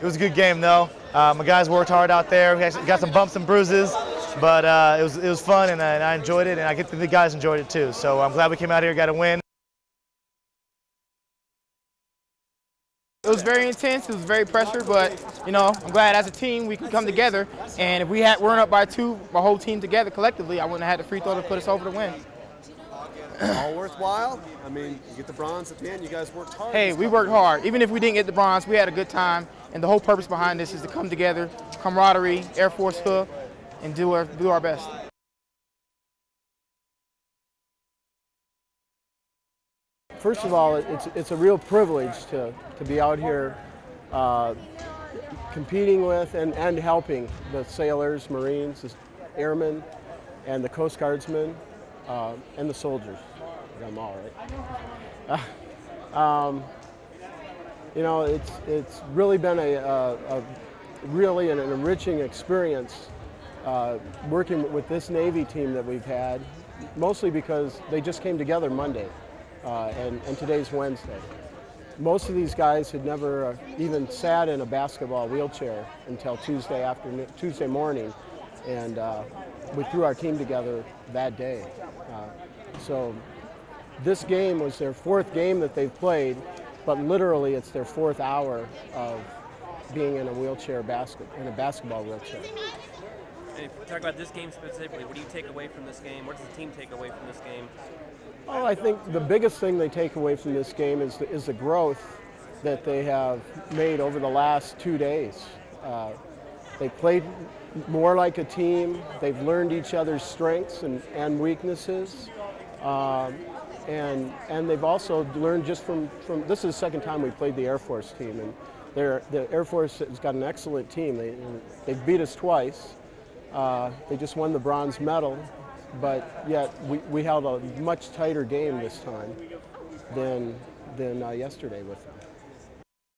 It was a good game, though. My guys worked hard out there. We got some bumps and bruises, but it was fun, and I enjoyed it, and I get that the guys enjoyed it too. So I'm glad we came out here, got a win. It was very intense. It was very pressure, but you know, I'm glad as a team we can come together. And if weren't up by two, my whole team together collectively, I wouldn't have had the free throw to put us over the win. All worthwhile. I mean, you get the bronze at the end. You guys worked hard. Hey, we worked hard. Even if we didn't get the bronze, we had a good time. And the whole purpose behind this is to come together, camaraderie, Air Force hook, and do our best. First of all, it's a real privilege to be out here competing with and helping the sailors, Marines, the airmen, and the Coast Guardsmen. And the soldiers, I got them all right. You know, it's really been really an enriching experience working with this Navy team that we've had, mostly because they just came together Monday, and today's Wednesday. Most of these guys had never even sat in a basketball wheelchair until Tuesday morning, and we threw our team together that day. So this game was their fourth game that they've played, but literally it's their fourth hour of being in a basketball wheelchair. Hey, talk about this game specifically. What do you take away from this game? What does the team take away from this game? Well, I think the biggest thing they take away from this game is the growth that they have made over the last 2 days. They played more like a team. They've learned each other's strengths and weaknesses. And they've also learned just from this is the second time we played the Air Force team. And the Air Force has got an excellent team. They've beat us twice. They just won the bronze medal. But yet we held a much tighter game this time than yesterday with them.